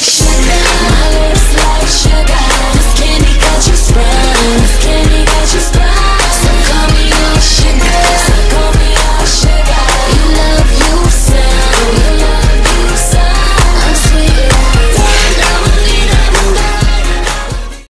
Connection.